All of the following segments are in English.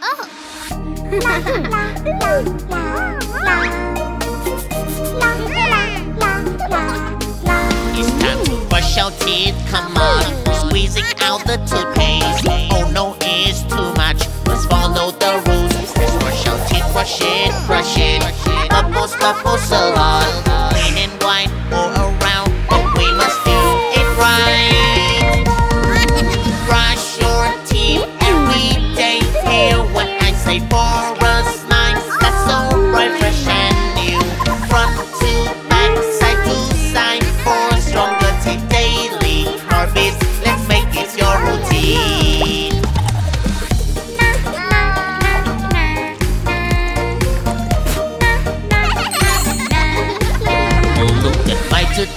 It's time to brush our teeth, come on. Squeezing out the toothpaste. Oh no, it's too much. Let's follow the rules. Let's brush our teeth, brush it. Bubbles, bubbles along. Green and white all around, but we must do it right. Brush your teeth every day. Hear what I say for us nice. That's so bright, fresh and new. Front to back, side to side, for stronger teeth daily harvest. Let's make it your routine.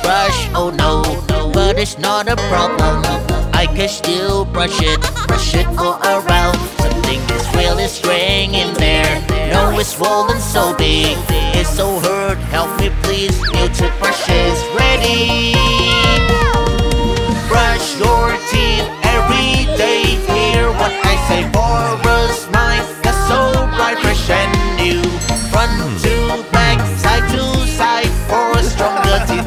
Brush, oh no, but it's not a problem. I can still brush it all around. Something is really straying in there. No, it's swollen so big, it's so hurt. Help me please, new toothbrush is ready. Brush your teeth every day. Hear what I say, borrow's mine. That's so bright, fresh and new. Front to back, side to side, for a stronger teeth.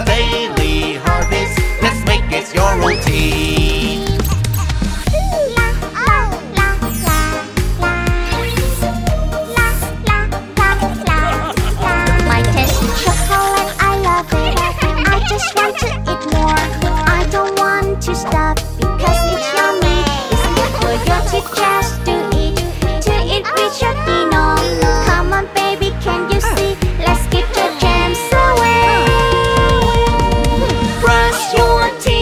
Your routine. My taste is chocolate, I love it. I just want to eat more. I don't want to stop because it's yummy. It's good for your teeth just to eat with your dinner. Come on, baby, can you see? Let's get your jams away. Brush your teeth.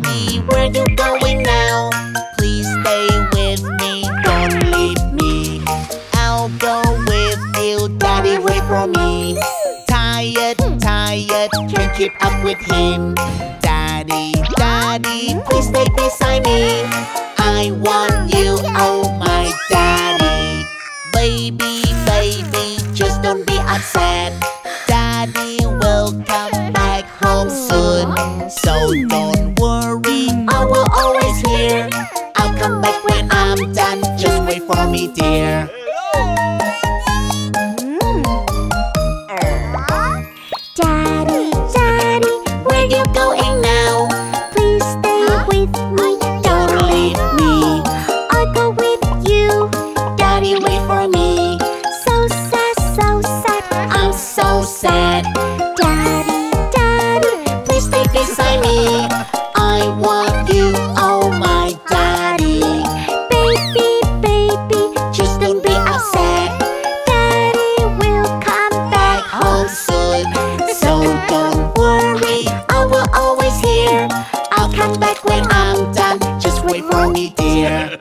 Daddy, where you going now? Please stay with me, don't leave me. I'll go with you, Daddy, wait for me. Tired, can't keep up with him. Daddy, please stay beside me. I want you, oh my Daddy. Baby, just don't be upset. Daddy will come back home soon. So don't worry, I will always hear. I'll come back when I'm done, just wait for me, dear. Daddy, where you going now? Please stay with me, don't leave me. I'll go with you, Daddy, wait for me. So sad, I'm so sad. Daddy, please stay beside me. I want you, oh my Daddy. Baby, just don't be upset. Daddy will come back home soon. So don't worry, I will always hear. I'll come back when I'm done, just wait for me, dear.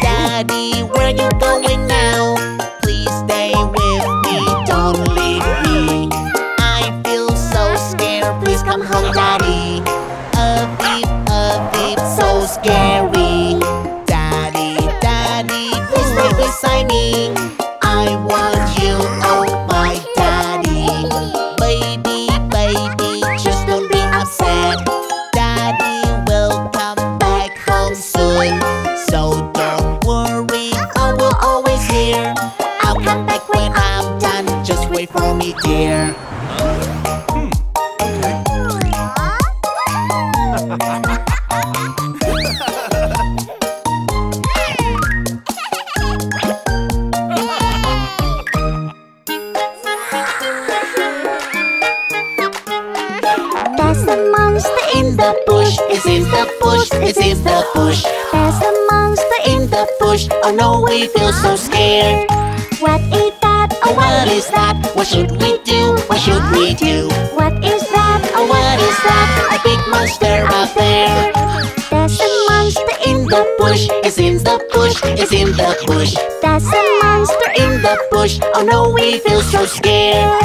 Daddy, where you going now? Please stay with me, don't leave me. I feel so scared, please come home, Daddy. A beep, so scary. Daddy, please stay beside me. I want you, oh my Daddy. Baby, just don't be upset. Daddy will come back home soon. So don't worry, I will always hear. I'll come back when I'm done, just wait for me, dear. There's a monster in the bush. It's in the bush. There's a monster in the bush. Oh no, we feel so scared. What is that? Oh, what is that? What should we do? What is that? Oh, what is that? A big monster out there. There's a monster in the bush. It's in the bush. There's a monster in the bush. Oh no, we feel so scared.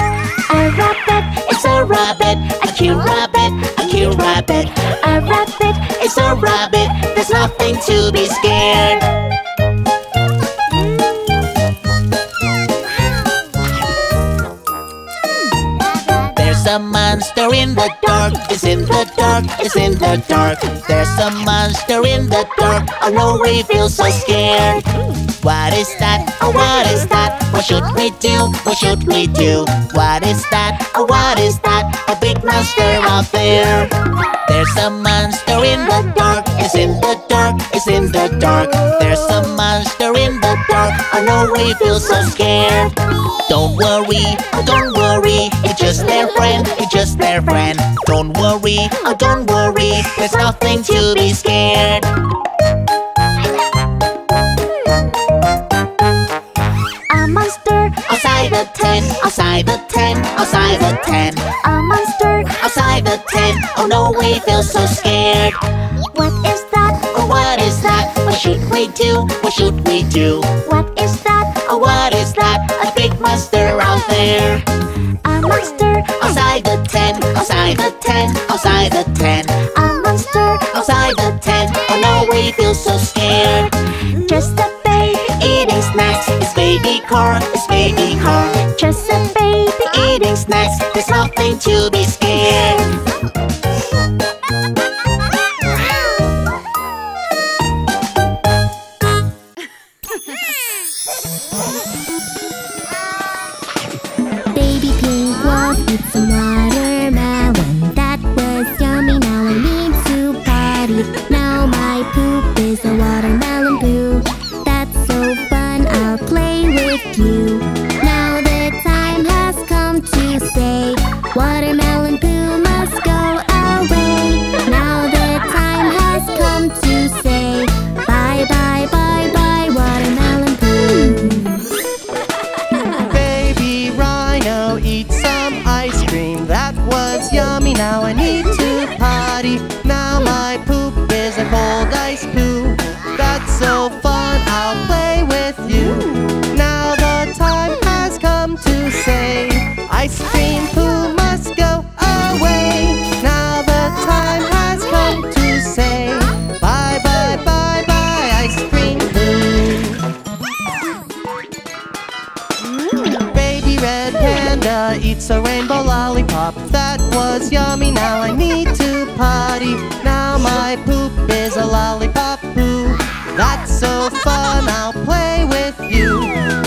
A rabbit, it's a rabbit. A cute rabbit. A rabbit, it's a rabbit. There's nothing to be scared. There's a monster in the dark. It's in the dark. There's a monster in the dark. Oh no, we feel so scared. What is that? Oh, what is that? What should we do? What is that? Oh, what is that? A big monster out there. There's a monster in the dark. It's in the dark. There's a monster in the dark. Oh no, we feel so scared. Don't worry. It's just their friend. Don't worry. There's nothing to be scared. Outside the tent. A monster outside the tent. Oh no, we feel so scared. What is that? Oh, what is that? What should we do? What is that? Oh, what is that? A big monster out there. A monster outside the tent. A monster outside the tent. Oh no, we feel so scared. Just a baby eating snacks. It's baby corn. Just a baby eating snacks. There's nothing to be scared. Baby Pink Wolf eat some watermelon. That was yummy. Now I need to potty. Now my poop is a watermelon poo. That's so fun. I'll play with you. Watermelon poo must go away. Now the time has come to say bye, watermelon poo. Now I need to potty. Now my poop is a cold ice poo. That's so fun, I'll play with you. Now the time has come to say ice cream poo must go away. Now the time has come to say bye bye bye bye ice cream poo. Baby Red Panda eats a rainbow lollipop. That was yummy, now I need to potty. Now my poop is a lollipop poo. That's so fun, I'll play with you.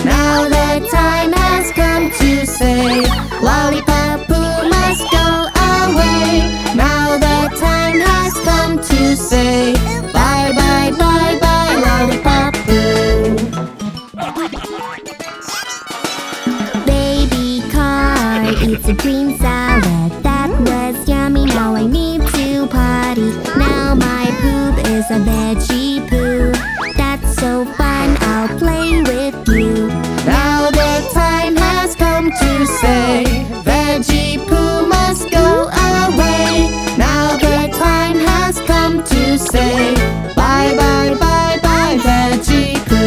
Now the time has come to say lollipop poo must go away. Now the time has come to say bye bye bye bye lollipop poo. Baby Car eats a green salad. That was yummy, now I need to potty. Now my poop is a veggie poo. That's so fun, I'll play with you. Now the time has come to say veggie poo must go away. Now the time has come to say bye bye bye bye veggie poo.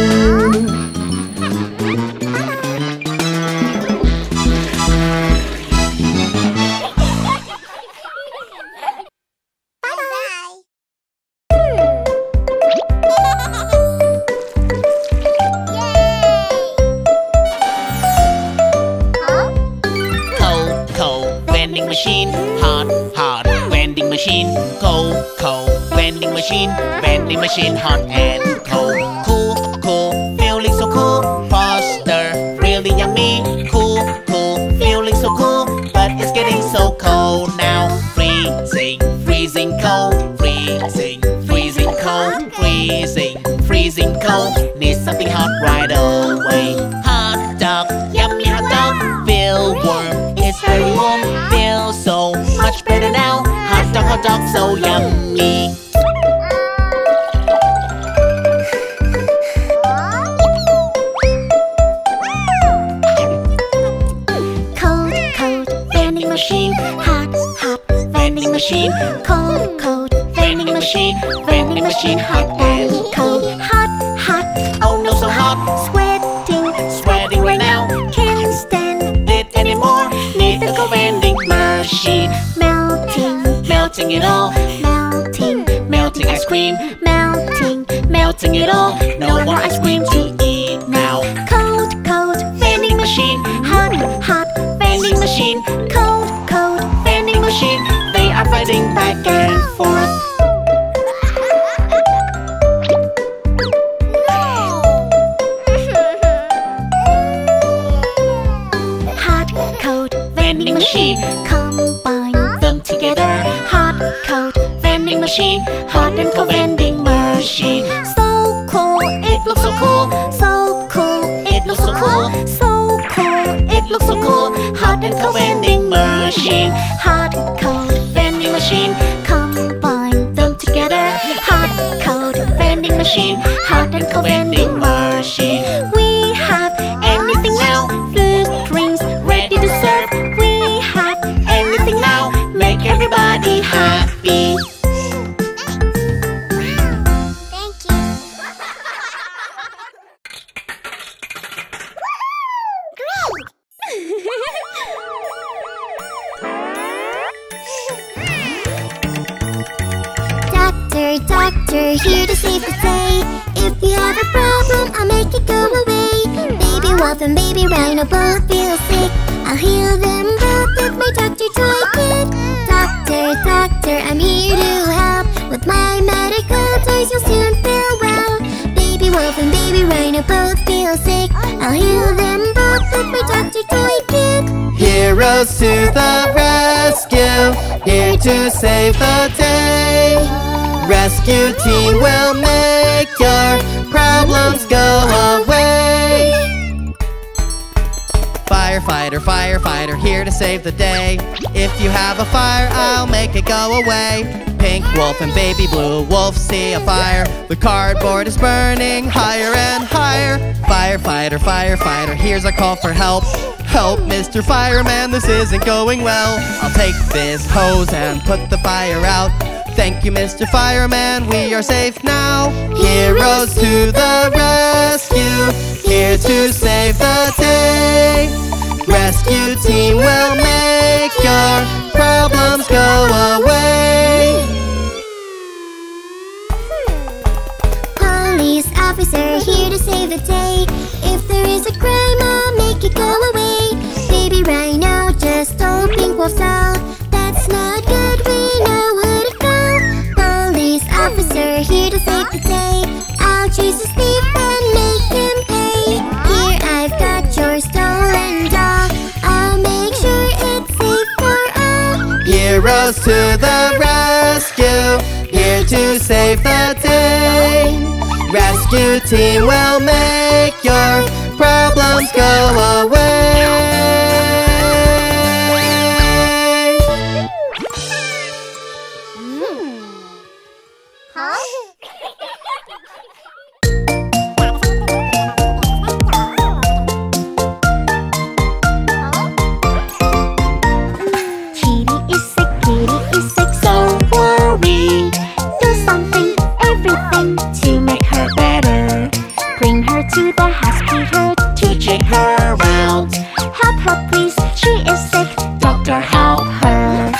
Vending machine, hot and cold. Cool, cool, feeling so cool. Foster, really yummy. Cool, cool, feeling so cool. But it's getting so cold now. Freezing, freezing cold. Freezing, freezing cold. Freezing, freezing cold. Need something hot right away. Hot dog, yummy hot dog. Feel warm, it's very warm. Feels so much better now. Hot dog, so yummy. Cold, cold, vending machine. Vending machine, hot and cold. Hot, hot, oh no so hot. Sweating, sweating right now. Can't stand it anymore. Need to go vending machine. Melting, melting it all. Melting, melting ice cream. Melting, melting it all. No more ice cream to eat now. Cold, cold, vending machine. Hot, hot, vending machine. Cold, cold, vending machine. I'm fighting back and forth. Hot, cold, vending machine. Combine them together. Hot, cold, vending machine. Hot and cold vending machine. So cool, it looks so cool. So cool, it looks so cool. So cool, it looks so cool. Hot and cold vending machine. Hot, cold, machine, combine them together. Hot, cold, vending machine. Hot and cold vending machine. We have anything now. Food, drinks, ready to serve. We have anything now. Make everybody happy. Doctor, here to save the day. If you have a problem, I'll make it go away. Baby Wolf and Baby Rhino both feel sick. I'll heal them both with my Doctor Toy Kit. Doctor, doctor, I'm here to help. With my medical toys, you'll soon feel well. Baby Wolf and Baby Rhino both feel sick. I'll heal them both with my Doctor Toy Kit. Heroes to the rescue, here to save the day. Rescue team will make your problems go away. Firefighter, firefighter, here to save the day. If you have a fire, I'll make it go away. Pink Wolf and Baby Blue Wolf see a fire. The cardboard is burning higher and higher. Firefighter, firefighter, here's a call for help. Help, Mr. Fireman, this isn't going well. I'll take this hose and put the fire out. Thank you, Mr. Fireman, we are safe now. Heroes to the rescue, here to save the day. Rescue team will make your problems go away. Police officer here to save the day. If there is a crime, I'll make it go away. Baby Rhino just told Pink Wolf's all. That's not good, we know who to call. Police officer here to save the day. I'll chase the thief and make him pay. Here, I've got your stolen doll. I'll make sure it's safe for all. Heroes to the rescue, here to save the day. Rescue team will make your problems go away. Kitty is sick, so worry. Do something, everything to make her better. Bring her to the hospital, teaching her well. Help her please, she is sick, doctor help her.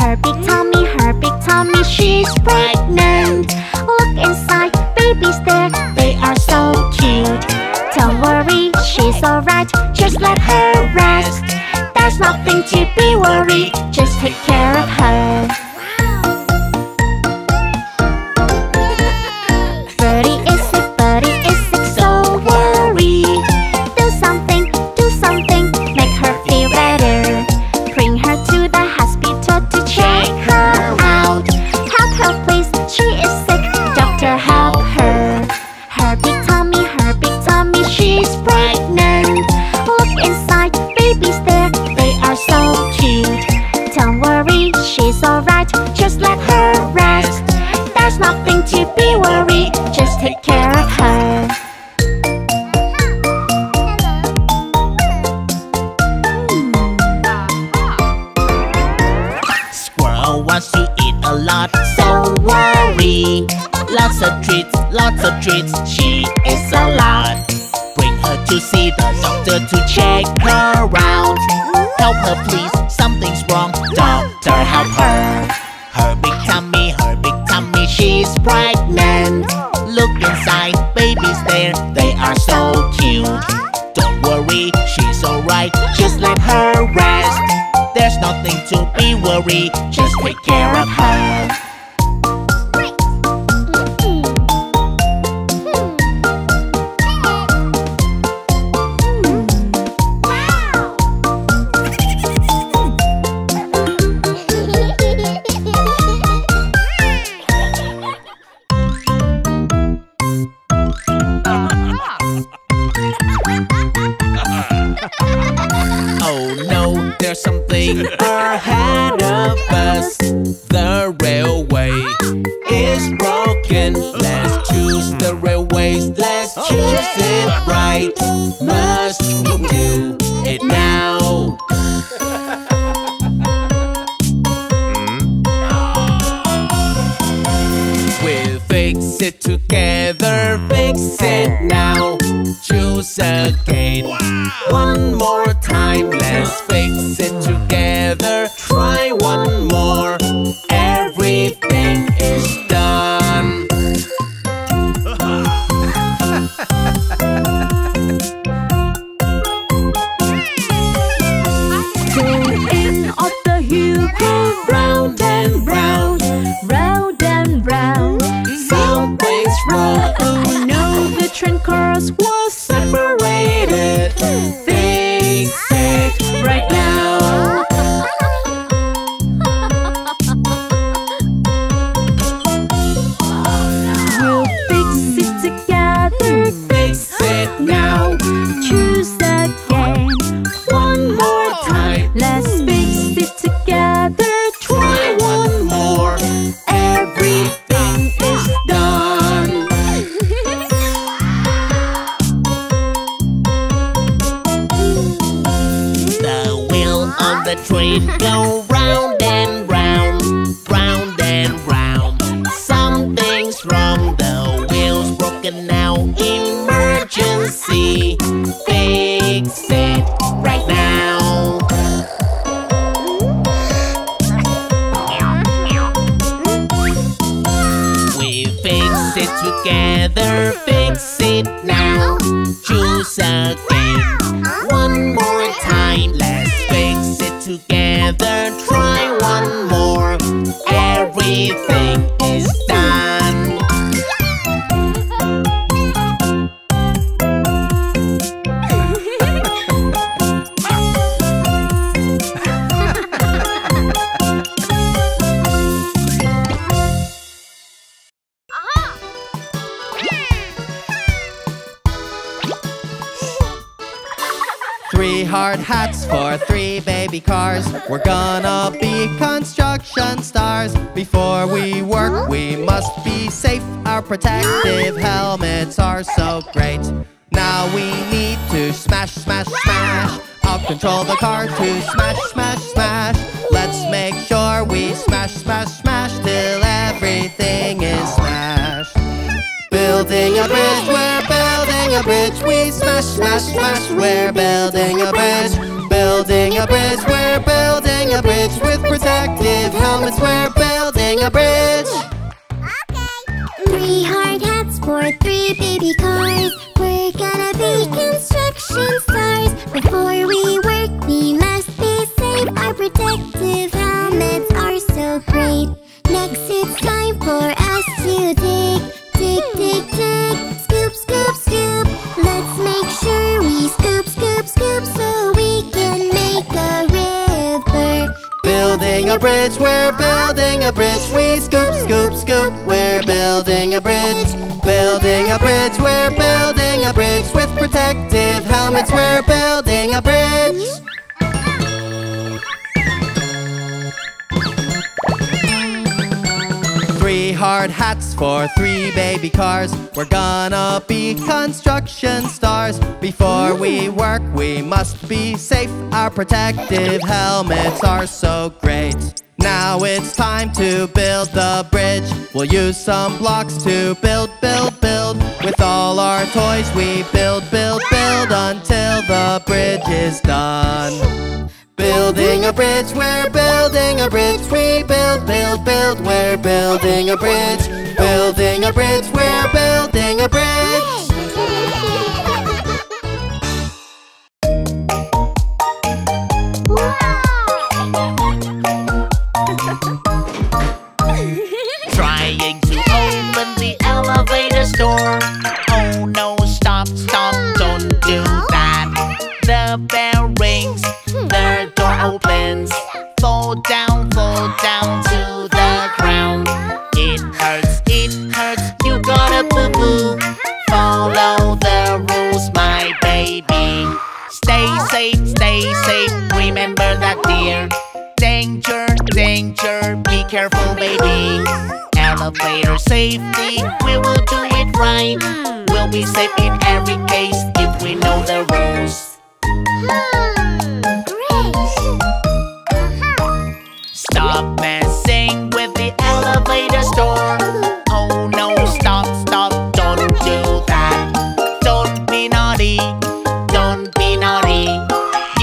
Her big tummy, she's pregnant. Look inside, babies there, they are so cute. Don't worry, she's alright, just let her rest. There's nothing to be worried, just take care of her. She is a lot. Bring her to see the doctor to check her out. Help her please, something's wrong, doctor help her. Her big tummy, she's pregnant. Look inside, baby's there, they are so cute. Don't worry, she's alright, just let her rest. There's nothing to be worried, just take care of her. Ahead of us, the railway is broken. Let's choose the railways, let's choose it right. Must we do it now? We'll fix it together, fix it now. Choose again, one more time. Let's fix it together, try one more. Everything is done. Going in off the hill, go round and round, round and round. Something's wrong, oh no, the train cars was separated. Fix it right now. the train go round and round, round and round. Something's wrong, the wheel's broken now. Emergency, fix it right now. We fix it together, fix it now. Choose again. One more time, let's fix it together. Try one more. Everything is done. Three hard hats for three baby cars. We're gonna be construction stars. Before we work, we must be safe. Our protective helmets are so great. Now we need to smash, smash, smash. I'll control the car to smash, smash, smash. Let's make sure we smash, smash, smash till everything is smashed. Building a bridge, we're building a bridge. We smash, smash, smash, we're building a bridge. Building a bridge, we're building a bridge. With protective helmets, we're building a bridge. Okay. Three hard hats for three baby cars. We're gonna be construction stars. Before we work, we must be safe. Our protective helmets are so great. Next, it's time for us to dig. Dig, dig, dig, scoop, scoop, scoop. Let's make sure we scoop, scoop, scoop so we can make a river. Building a bridge, we're building a bridge. We scoop, scoop, scoop, we're building a bridge. Building a bridge, we're building a bridge. With protective helmets, we're building a bridge. Three hard hats for three baby cars. We're gonna be construction stars. Before we work, we must be safe. Our protective helmets are so great. Now it's time to build the bridge. We'll use some blocks to build, build, build. With all our toys, we build, build, build until the bridge is done. Building a bridge, we're building a bridge. We build, build, build, we're building a bridge. Building a bridge, we're building a bridge. Trying to open the elevator door. Oh no, stop, stop, don't do that. The bell rings, the door opens. Fall down to the ground. It hurts, you gotta boo-boo. Follow the rules, my baby. Stay safe, remember that, dear. Danger, danger, be careful, baby. Elevator safety, we will do it right. We'll be safe in every case if we know the rules. Stop messing with the elevator door. Oh no, stop, stop, don't do that. Don't be naughty,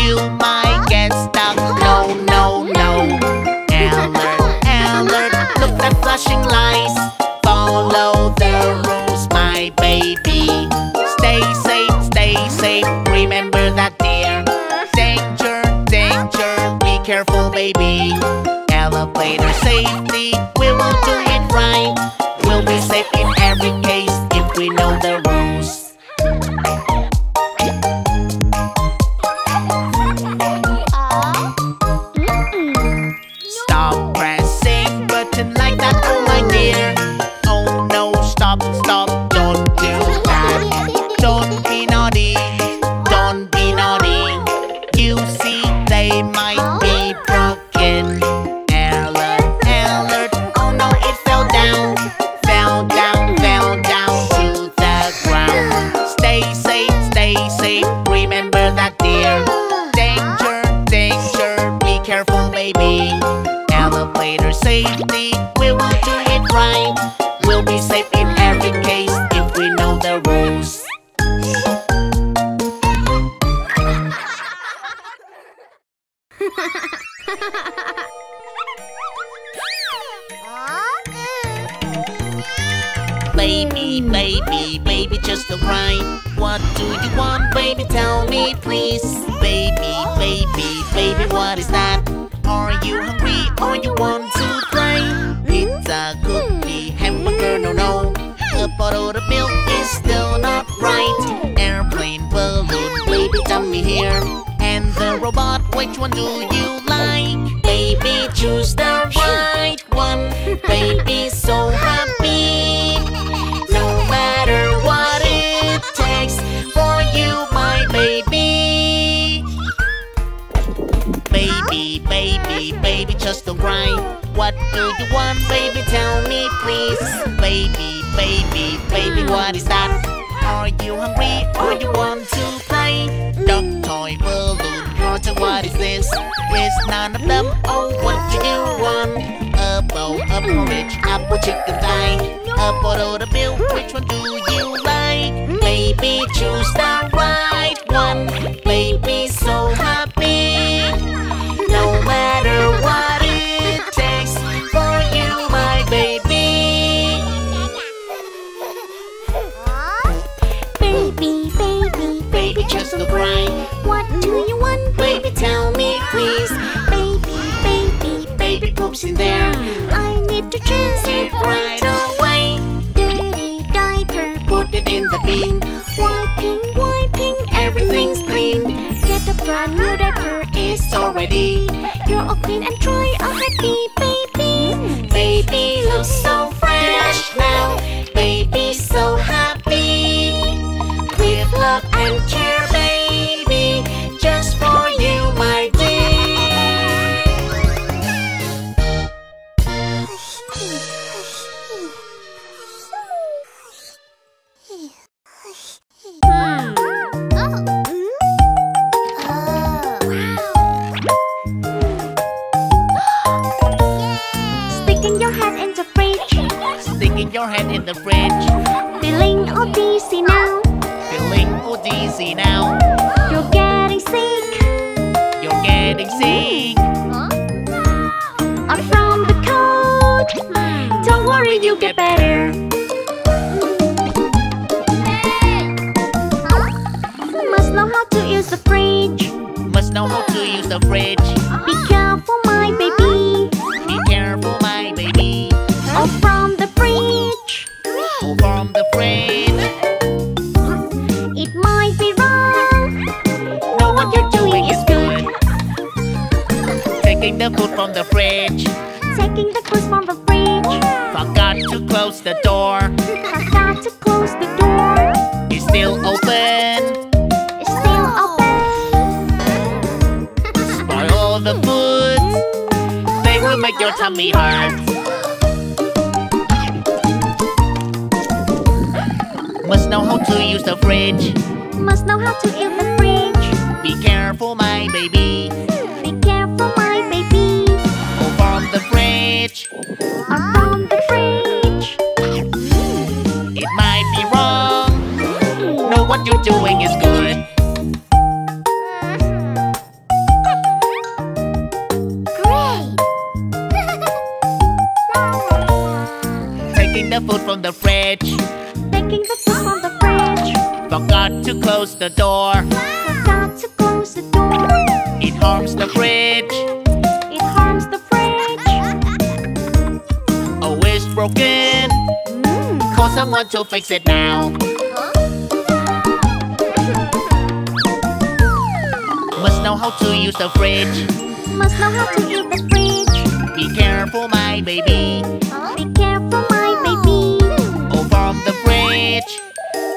you might get stuck. No, no, no. Alert, alert, look at flashing lights. Follow the rules, my baby. Stay safe, remember that, dear. Danger, danger, be careful, baby. Elevator safety, we will do it right. We'll be safe in every case if we know the rules. Stop pressing button like that, oh my dear. Oh no, stop, stop, don't do that. Don't be naughty. You see, they might be broken. Alert, alert, safety, we will do it right. We'll be safe in every case if we know the rules. Baby, baby, baby, just don't cry. What do you want, baby? Tell me, please. Baby, baby, baby, what is that? Are you hungry or you want to play? Pizza, cookie, hamburger, no, no. A bottle of milk is still not right. Airplane, balloon, baby, tell me here. And the robot, which one do you like? Baby, choose the right one. Baby, so happy. No matter what it takes for you, my baby. Baby, baby, baby, just don't cry. What do you want, baby? Tell me, please. Baby, baby, baby, what is that? Are you hungry or you want to play? Duck, toy, balloon, water, what is this? It's none of them, oh, what do you want? A bowl of porridge, apple, chicken pie. A bottle of milk, which one do you like? Baby, choose the right one. Baby, so happy. No matter what it takes for you, my baby. Baby, baby, baby, just don't cry. What do you want, baby? Tell me, please. Baby, baby, baby, poops in there. I need to change it right away. Dirty diaper, put it in the bin. Wiping, wiping, everything's clean. Get a brand new diaper, it's already. You're all clean and dry, a happy baby. Baby looks so fresh now. Baby so happy. With love and care, baby, just for you, my dear. Sticking your hand in the fridge. Feeling all dizzy now. Feeling all dizzy now. You're getting sick. You're getting sick. Or from the cold. Don't worry, you'll get better. Must know how to use the fridge. Must know how to use the fridge. Be careful, my baby. Be careful, my baby. All from the fridge. All from the fridge. It might be wrong. No, what you're doing is good. Taking the food from the fridge. Taking the food from the fridge. Forgot to close the door. Forgot to close the door. It's still open. It's still open. Spoil the food. They will make your tummy hurt. Must know how to use the fridge. Must know how to use the fridge. Be careful, my baby. Be careful, my baby. All from the fridge. All from the fridge. It might be wrong. No, what you're doing is good. Great. Taking the food from the fridge. Taking the food from the fridge. Forgot to close the door. Forgot to close the door. It harms the fridge. It harms the fridge. Oh, it's broken. Call someone to fix it now. Must know how to use the fridge. Must know how to use the fridge. Be careful, my baby. Be careful, my baby. From the fridge.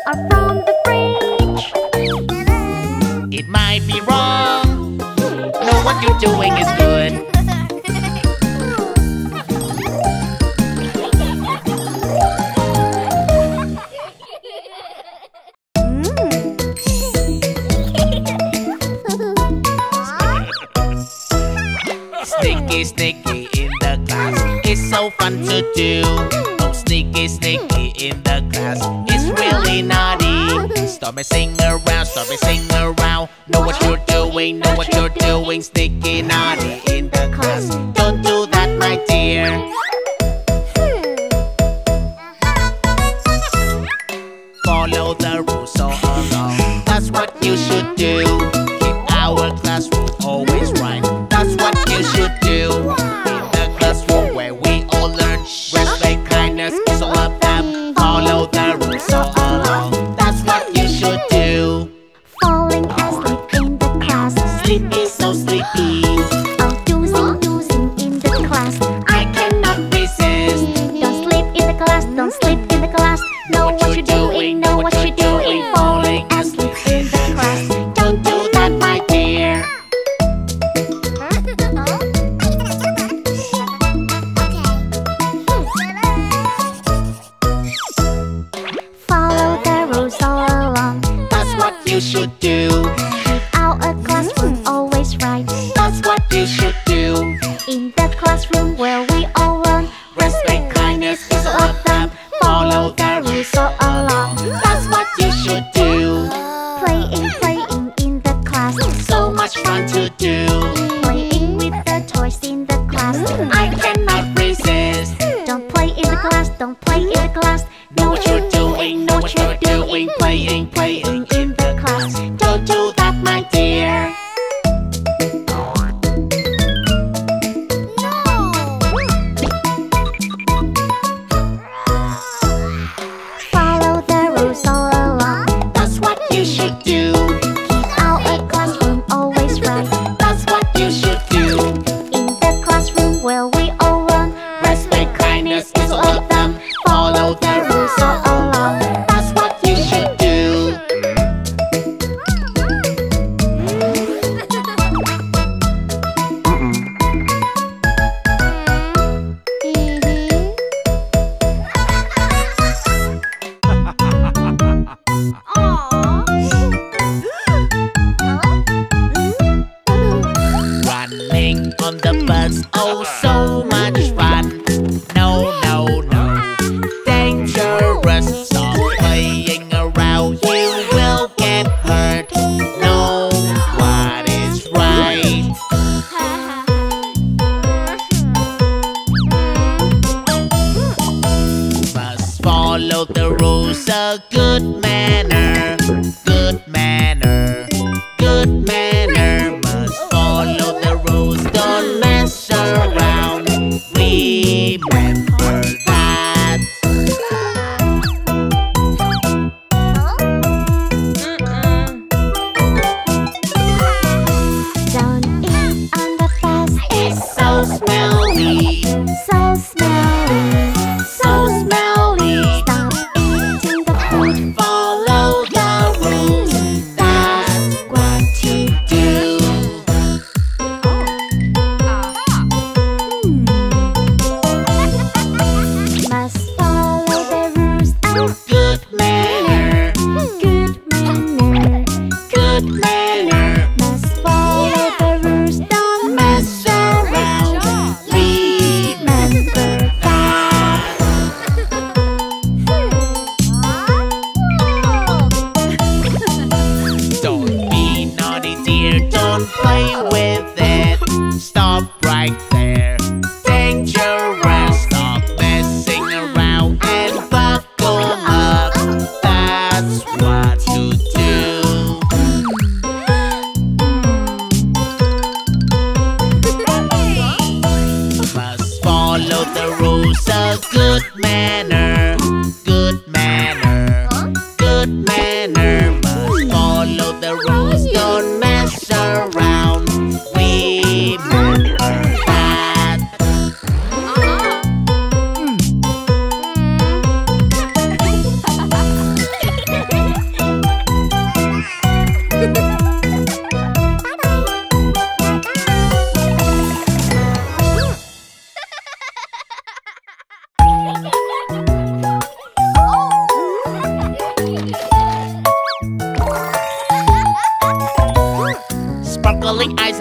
Or from the fridge. It might be wrong. No, what you're doing is good. Sneaky, sneaky in the class, it's so fun to do. Oh, sneaky, sneaky in the class, it's really naughty. Stop messing around, stop messing around. Know what you're doing, know what you're doing. Sneaky, naughty in the class, don't do that, my dear. Follow the rules all along, that's what you should do. Keep our classroom always right, that's what you should do. In the classroom where we all learn, respect, kindness, peace, all of them. Follow the rules all along, that's what you should do. Falling asleep in the class, sleepy, so sleepy. Oh, dozing, dozing in the class, I cannot resist. Don't sleep in the class, don't sleep in the class. Know what you're doing, know what you're doing. Falling asleep in the class, don't do that, my dear. Follow the rules all along, that's what you should do. Keep our classroom always right, that's what you should do. In the classroom where we all learn, respect, kindness, peace, love them. Follow the rules all along, that's what you should do. Playing, playing in the class, so much fun to do. Playing with the toys in the class, I cannot resist. Don't play in the class, don't play in the class. Know what you're doing, know what you're doing. Playing, playing in the class, don't do that, my dear.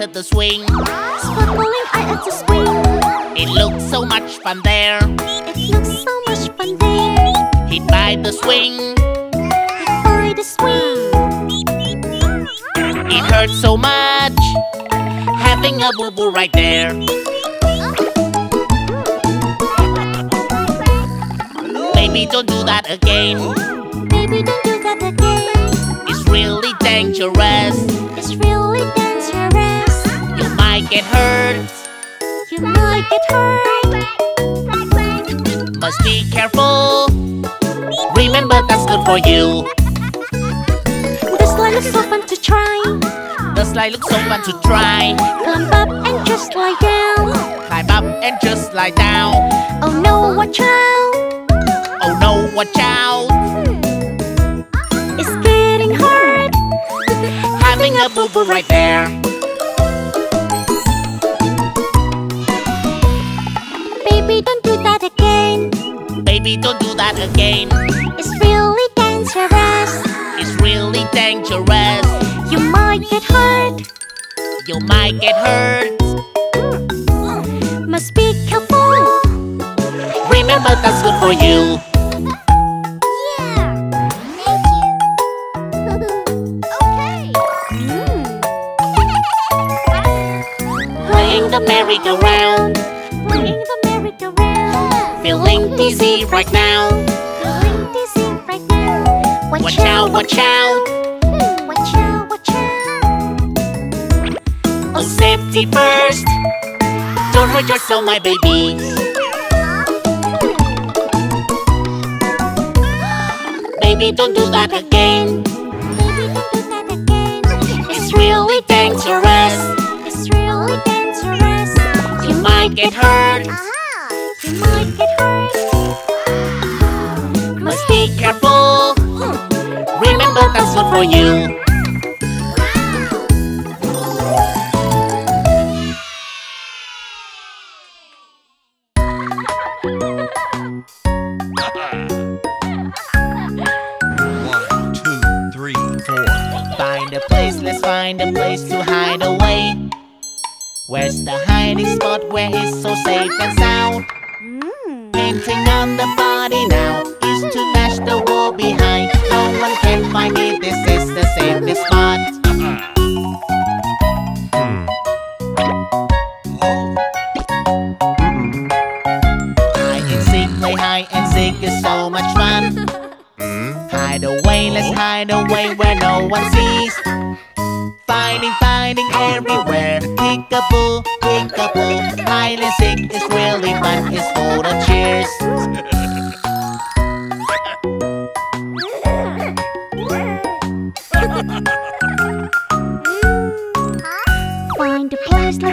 dance at the swing. Spot bowling, I at the swing. It looks so much fun there. It looks so much fun there. Hit by the swing. Hit by the swing. It hurts so much having a boo-boo right there. Baby, don't do that again. Baby, don't do that again. It's really dangerous. It's really dangerous. You might get hurt. You might get hurt. Must be careful. Remember, that's good for you. The slide looks so fun to try. The slide looks so fun to try. Climb up and just lie down. Climb up and just lie down. Oh no, watch out. Oh no, watch out! It's getting hard having a boo-boo right there. Baby, don't do that again. Baby, don't do that again. It's really dangerous. It's really dangerous. You might get hurt. You might get hurt. Must be careful. Remember, that's good for you. Merry-go-round, playing the merry-go-round. Feeling dizzy right now. Feeling dizzy right now. Watch out, watch out. Watch out, watch out. Oh, safety first. Don't hurt yourself, my baby. Baby, don't do that again. Baby, don't do that again. It's really dangerous. It's really dangerous. You might get hurt. You might get hurt. Must be careful. Remember, that's not for you. One, two, three, four. Find a place, let's find a place to hide away. Where's the hiding spot where it's so safe and sound? Painting on the body now is to match the wall behind. No one can find it, this is the safest spot. Hide and seek, play hide and seek is so much fun. Hide away, let's hide away where no one sees. Finding, finding everywhere. Peek-a-boo, peek-a-boo. Hide and seek is really fun. It's full of cheers. Find a place, let's find a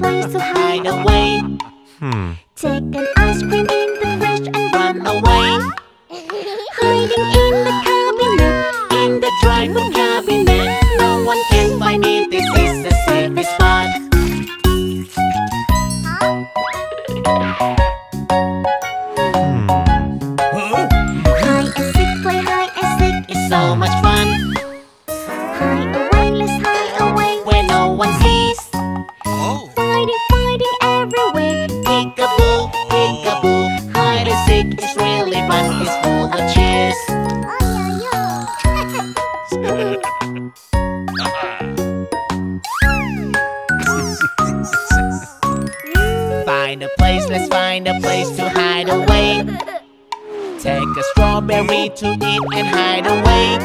place to hide away. Take an ice cream in the fridge and run away. Hiding in the cabinet, in the dry food cabinet. No one can find me, this is the safest spot. Hide and seek, play hide and seek is so much fun. Hide away, let's hide away where no one sees. Fighting, fighting everywhere. Peek-a-boo, peek-a-boo. Hide and seek is really fun. It's full of cheers. Find a place, let's find a place to hide away. Take a strawberry to eat and hide away.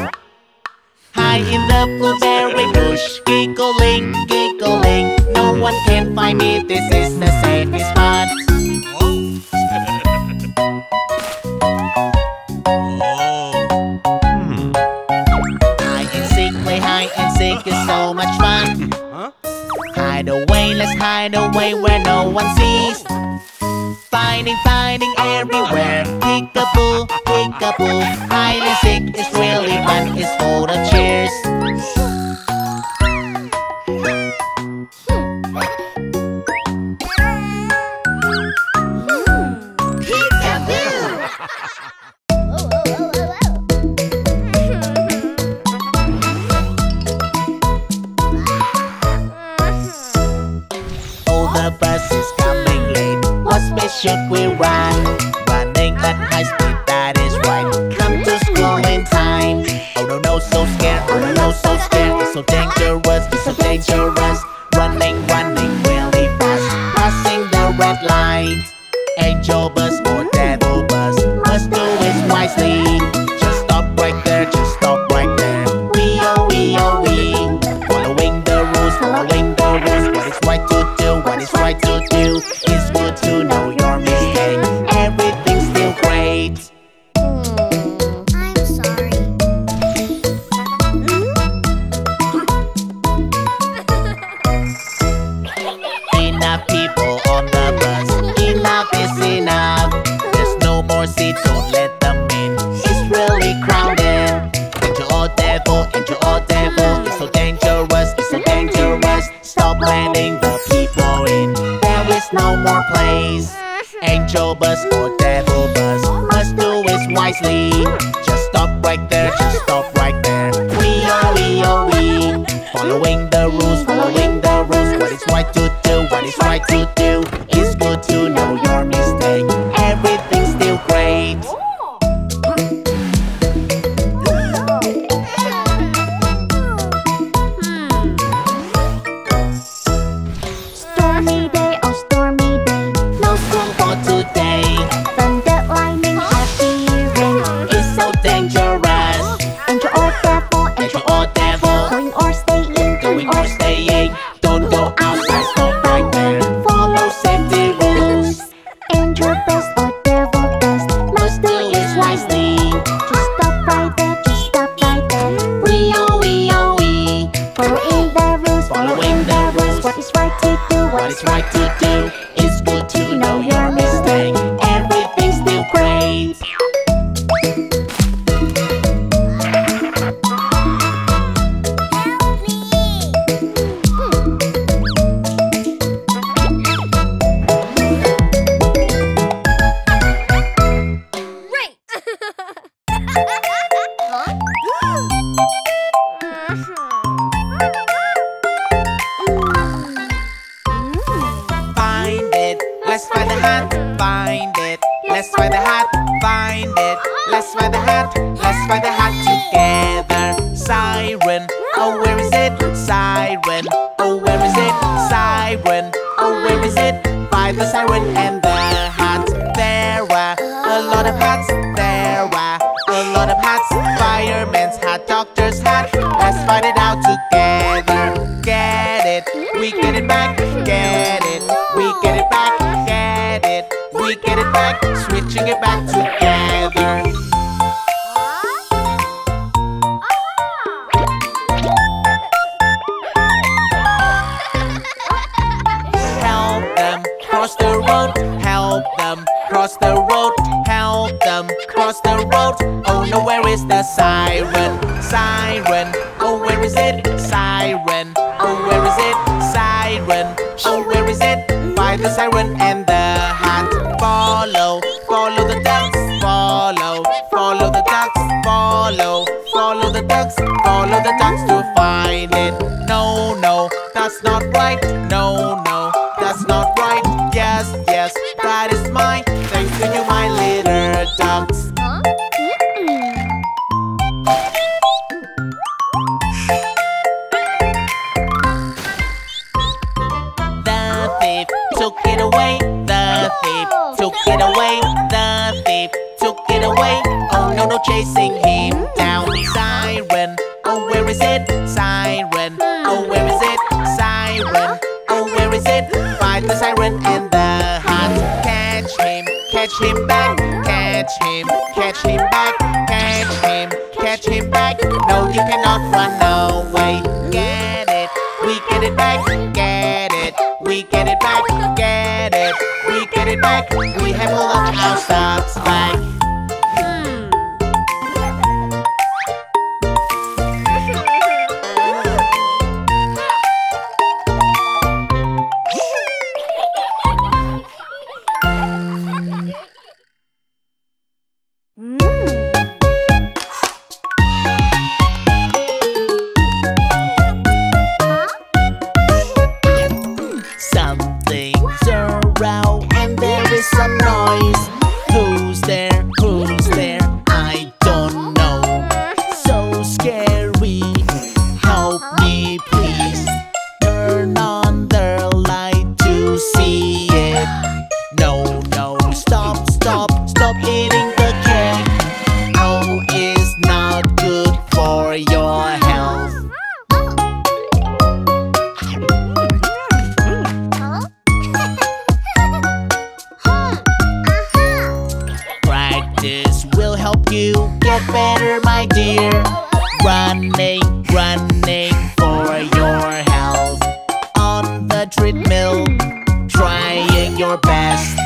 Hide in the blueberry bush, giggling, giggling. No one can find me, this is the safest spot. Hide and seek, play hide and seek is so much fun. Hide away, let's hide away where no one sees. Finding, finding everywhere. Peek-a-boo, peek-a-boo. Hide and seek is really fun. It's full of cheers. Peek-a-boo. should we run? Running at high speed, that is right. Come to school in time. Oh no, no, so scared. Oh no, no, so scared. It's so dangerous, it's so dangerous. Running, running really fast, passing the red light. Angel bus or devil bus, must do it wisely. Just stop right there, just stop right there. WEOE, following the rules, following the rules. What is right to do, what is right to do. It's good to know your mistake. Everything's still great. Angel bus or devil bus, must do it wisely. Just stop right there, just stop right there. WEOE, following the rules, following the rules. What is right to do, what is right to do. It's good to know your mistake. Everything's still great. Something surround and there is some treadmill, trying your best.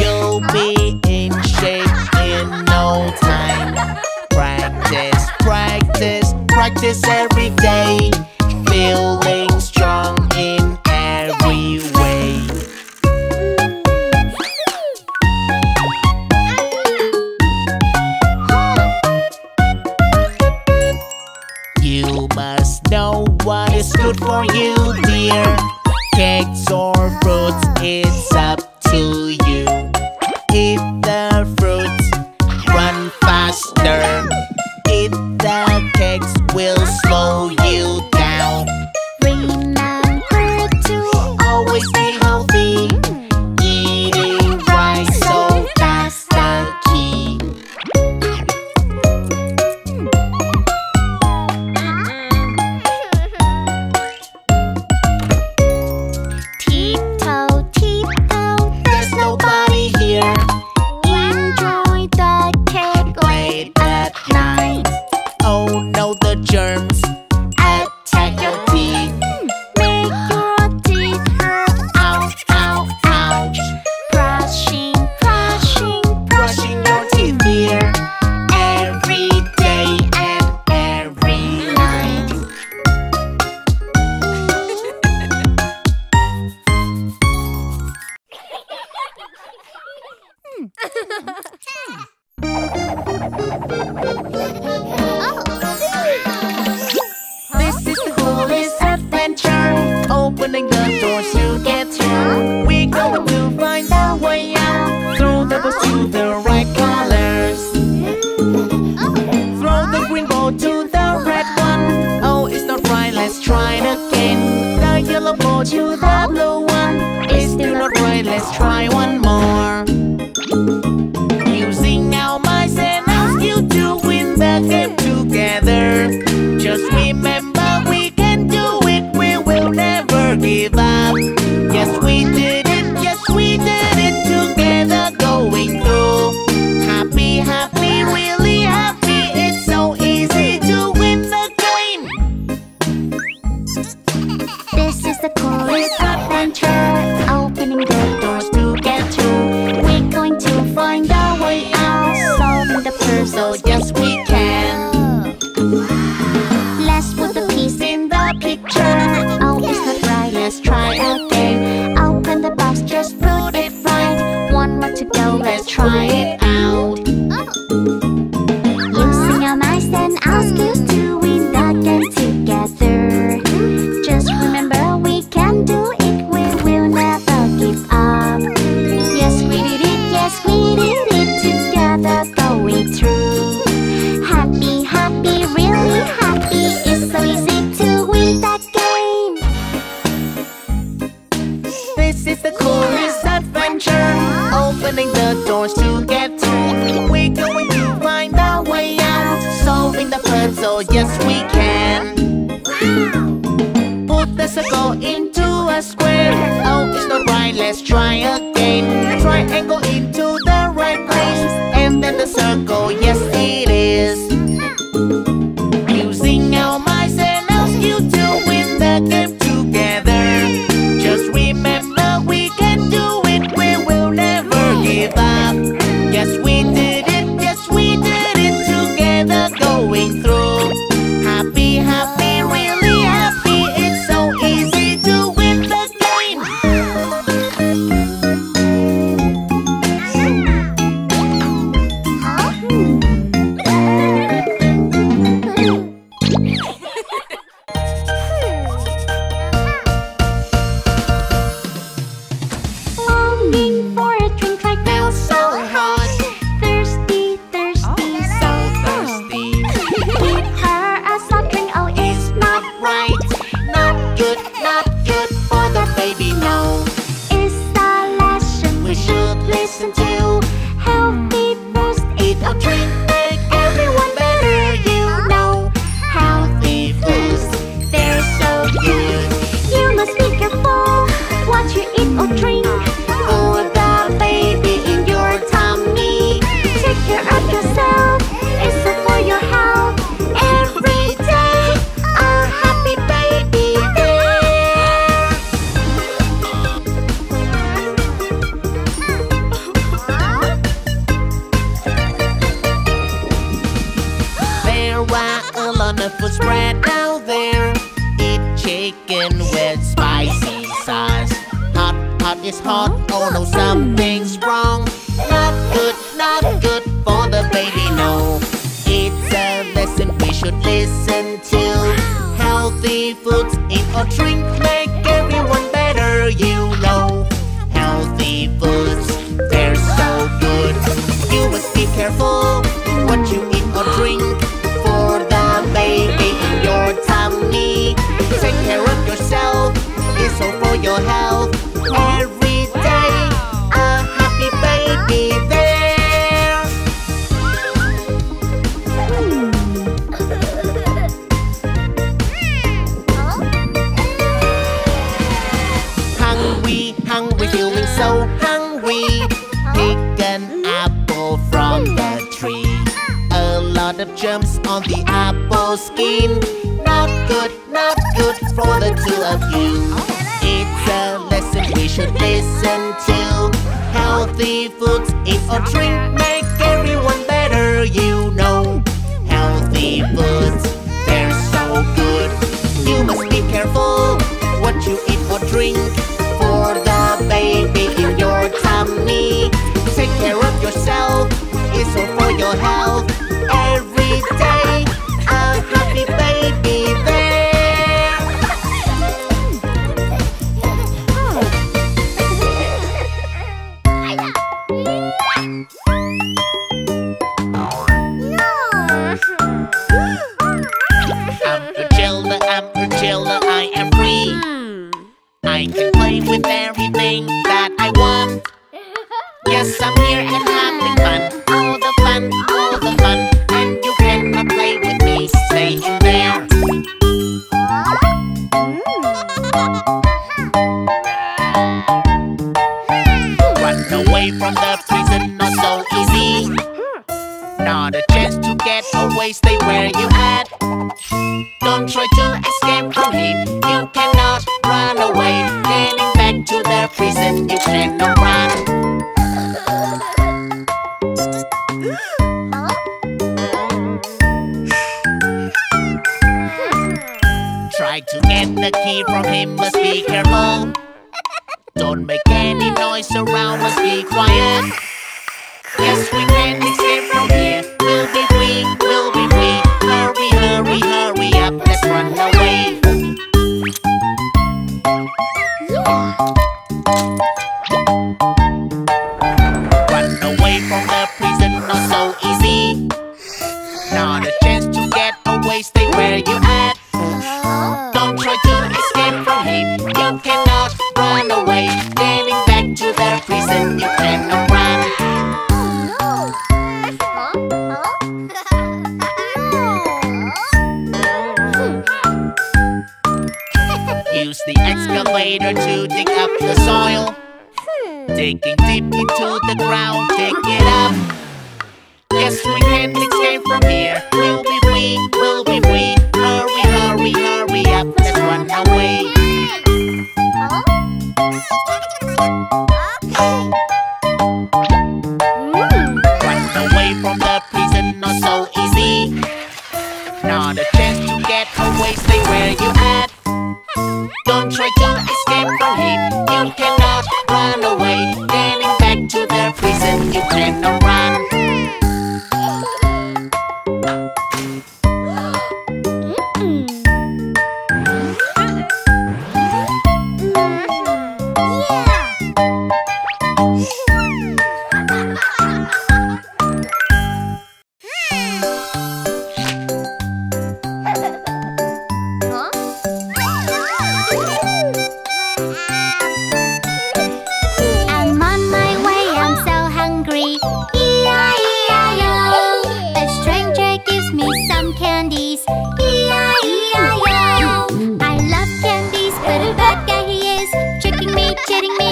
You'll be in shape in no time. Practice, practice, practice every day. Feeling strong in every way. You must know what is good for you, dear. Cakes or fruits, it's up to you. Eat the fruits, run faster. Eat the cakes, will slow you down. Remember to always be healthy. Eating right, so that's the key. Tiptoe, tiptoe, there's nobody here. Enjoy the cake late at night. Oh no, the germs. This is the coolest adventure. Opening the doors you get through. We're going to find our way out. Throw the balls to the right colors. Throw the green ball to the red one. Oh, it's not right, let's try it again. The yellow ball to the blue one. It's still not right, let's try one more. Using our minds and our skill to win the game together. Just remember we can do it, we will never give up. Yes we did it, yes we did it together, going through. Happy, happy, really happy, it's so easy to win the game. This is the coolest adventure. Opening the doors to get through. We're going to find our way out. Solving the puzzle, yes we can. Let's put the piece in the picture. Oh, it's not right, let's try again. Open the box, just put it right. One more to go, let's try it out. Using our minds and our skills to win the game together. Just remember we can do it, we will never give up. Yes we did it together, going through. Happy, happy, really happy, it's so easy to win that game. This is the coolest adventure. Opening the doors to get through. We're going to find our way out. Solving the puzzle, yes we can. Put the circle into a square. Oh, it's not right, let's try again. Triangle into the right place. And then the circle, yes it is. Using our minds and our skill to win the game together. Just remember we can do it, we will never give up. Yes we did it, yes we did it together, going through. Happy, happy, really happy, it's so easy to win the game. it's hot. Oh no, something's wrong. Not good for the baby, no. It's a lesson we should listen to. Healthy foods, eat or drink, make everyone better, you know. Healthy foods, they're so good. You must be careful what you eat or drink. For the baby in your tummy, take care of yourself, it's all for your health. Every day, a happy baby there. Hungry, feeling so hungry. Pick an apple from the tree. A lot of germs on the apple skin. Not good for the two of you. It's a lesson we should listen to. Healthy foods, eat or drink, make everyone better, you know. Healthy foods, they're so good. You must be careful what you eat or drink. For the baby in your tummy, take care of yourself, it's all for your health. Every day, a happy baby there. Kidding me?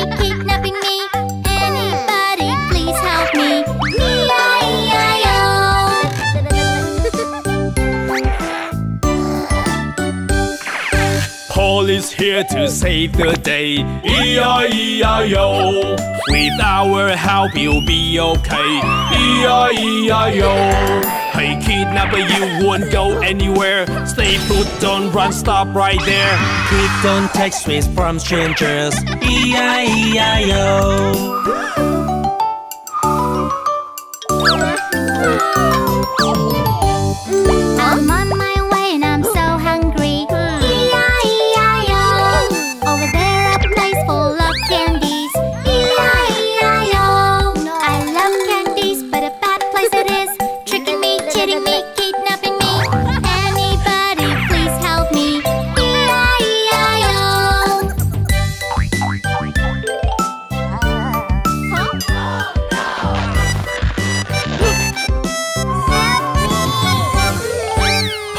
here to save the day. E-I-E-I-O. With our help you'll be okay. E-I-E-I-O. Hey kidnapper, you won't go anywhere. Stay put, don't run, stop right there. Please don't take risks from strangers. E-I-E-I-O. I'm on my way and I'm so hungry. E-I-E-I-O. Over there a place full of candies. E-I-E-I-O. I love candies, but a bad place it is. Cheating me, kidnapping me. Anybody please help me. E-I-E-I-O. Huh?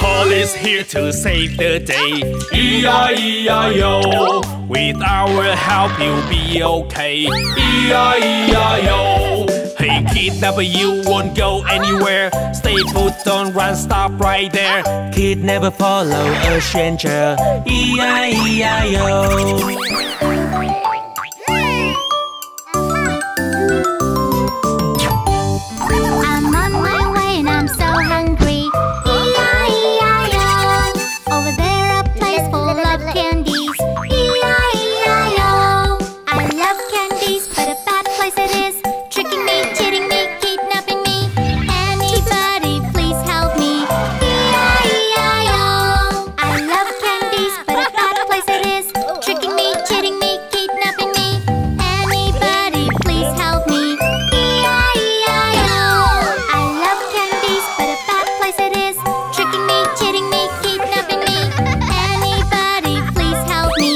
Police here to save the day. E-I-E-I-O. With our help you'll be okay. E-I-E-I-O. Hey kidnapper, you won't go anywhere. Stay put, don't run, stop right there. Kidnapper, follow a stranger. E-I-E-I-O. I'm on my way and I'm so hungry. E-I-E-I-O. Over there a place full of candies. E-I-E-I-O. I love candies, but a bad place it is. Tricking me, cheating me, kidnapping me. Anybody please help me. E-I-E-I-O. I love candies, but a bad place it is. Tricking me, cheating me, kidnapping me. Anybody please help me. E-I-E-I-O. I love candies, but a bad place it is. Tricking me, cheating me, kidnapping me. Anybody please help me.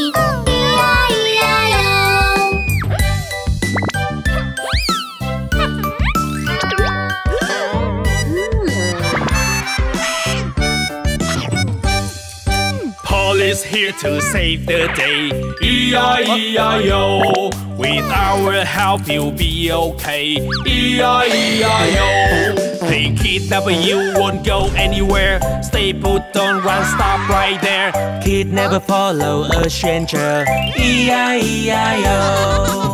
Is here to save the day. E-I-E-I-O. With our help you'll be okay. E-I-E-I-O. Hey kidnapper, you won't go anywhere. Stay put, don't run, stop right there. Kidnapper, follow a stranger. E-I-E-I-O.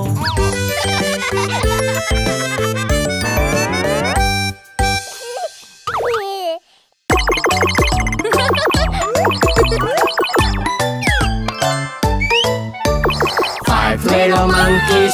Little monkeys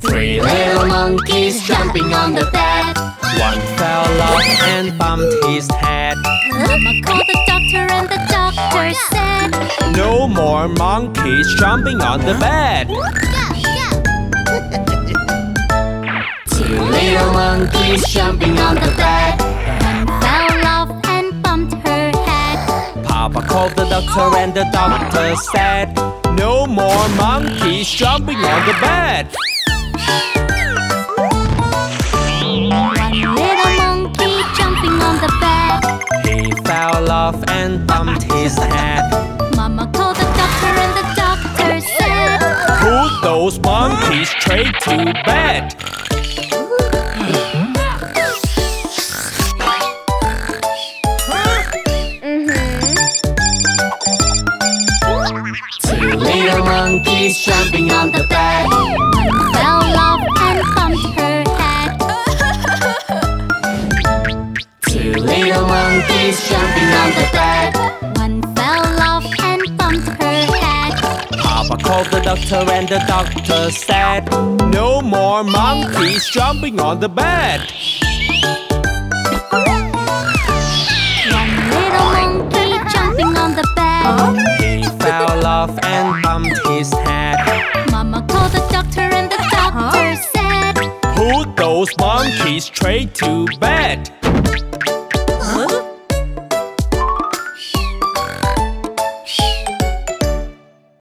Three little monkeys jumping on the bed. One fell off and bumped his head. Mama called the doctor and the doctor said, no more monkeys jumping on the bed. Two little monkeys jumping on the bed. One fell off and bumped her head. Papa called the doctor and the doctor said, no more monkeys jumping on the bed. One little monkey jumping on the bed. He fell off and bumped his head. Mama called the doctor and the doctor said, put those monkeys straight to bed. Monkeys jumping on the bed. One fell off and bumped her head. Two little monkeys jumping on the bed. One fell off and bumped her head. Papa called the doctor and the doctor said, no more monkeys jumping on the bed. One little monkey jumping on the bed. Fell off and bumped his head. Mama called the doctor and the doctor said, put those monkeys straight to bed.